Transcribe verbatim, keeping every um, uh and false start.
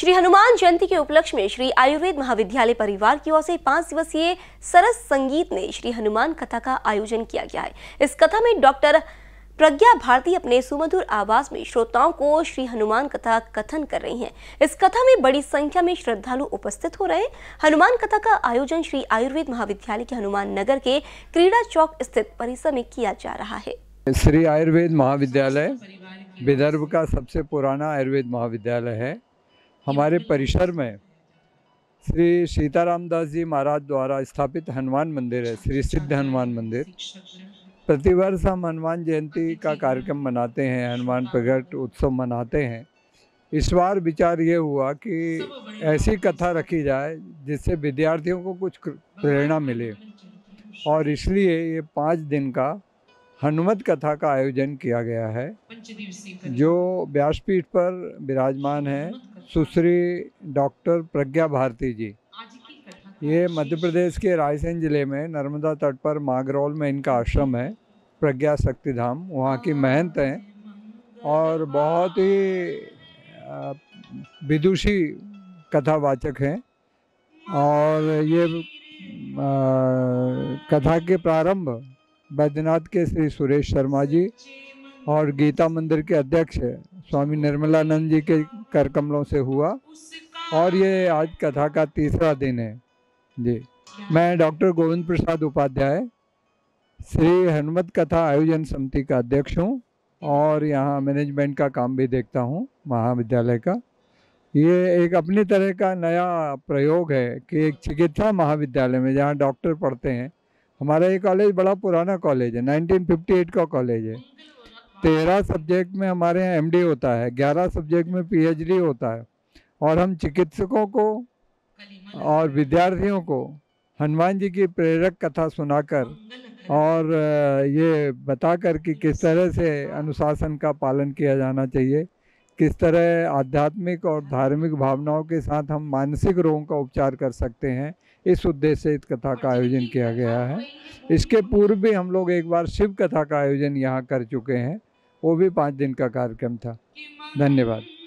श्री हनुमान जयंती के उपलक्ष्य में श्री आयुर्वेद महाविद्यालय परिवार की ओर से पांच दिवसीय सरस संगीत में श्री हनुमान कथा का आयोजन किया गया है। इस कथा में डॉक्टर प्रज्ञा भारती अपने सुमधुर आवाज में श्रोताओं को श्री हनुमान कथा कथन कर रही हैं। इस कथा में बड़ी संख्या में श्रद्धालु उपस्थित हो रहे। हनुमान कथा का आयोजन श्री आयुर्वेद महाविद्यालय के हनुमान नगर के क्रीड़ा चौक स्थित परिसर में किया जा रहा है। श्री आयुर्वेद महाविद्यालय विदर्भ का सबसे पुराना आयुर्वेद महाविद्यालय है। हमारे परिसर में श्री सीता रामदास जी महाराज द्वारा स्थापित हनुमान मंदिर है, श्री सिद्ध हनुमान मंदिर। प्रतिवर्ष हम हनुमान जयंती का कार्यक्रम मनाते हैं, हनुमान प्रगट उत्सव मनाते हैं। इस बार विचार ये हुआ कि ऐसी कथा रखी जाए जिससे विद्यार्थियों को कुछ प्रेरणा मिले, और इसलिए ये पाँच दिन का हनुमत कथा का आयोजन किया गया है, जो व्यासपीठ पर विराजमान है सुश्री डॉक्टर प्रज्ञा भारती जी। ये मध्य प्रदेश के रायसेन ज़िले में नर्मदा तट पर मागरौल में इनका आश्रम है, प्रज्ञा शक्ति धाम। वहाँ की महंत हैं और बहुत ही विदुषी कथावाचक हैं। और ये कथा के प्रारंभ बैद्यनाथ के श्री सुरेश शर्मा जी और गीता मंदिर के अध्यक्ष स्वामी निर्मलानंद जी के करकमलों से हुआ, और ये आज कथा का तीसरा दिन है जी। मैं डॉक्टर गोविंद प्रसाद उपाध्याय, श्री हनुमत कथा आयोजन समिति का अध्यक्ष हूँ और यहाँ मैनेजमेंट का काम भी देखता हूँ महाविद्यालय का। ये एक अपनी तरह का नया प्रयोग है कि एक चिकित्सा महाविद्यालय में जहाँ डॉक्टर पढ़ते हैं। हमारा ये कॉलेज बड़ा पुराना कॉलेज है, नाइनटीन फिफ्टी एट का कॉलेज है। तेरह सब्जेक्ट में हमारे यहाँ एम डी होता है, ग्यारह सब्जेक्ट में पी एच डी होता है, और हम चिकित्सकों को और विद्यार्थियों को हनुमान जी की प्रेरक कथा सुनाकर और ये बताकर कि किस तरह से अनुशासन का पालन किया जाना चाहिए, किस तरह आध्यात्मिक और धार्मिक भावनाओं के साथ हम मानसिक रोगों का उपचार कर सकते हैं, इस उद्देश्य से इस कथा का आयोजन किया गया है। इसके पूर्व भी हम लोग एक बार शिव कथा का आयोजन यहाँ कर चुके हैं, वो भी पाँच दिन का कार्यक्रम था। धन्यवाद।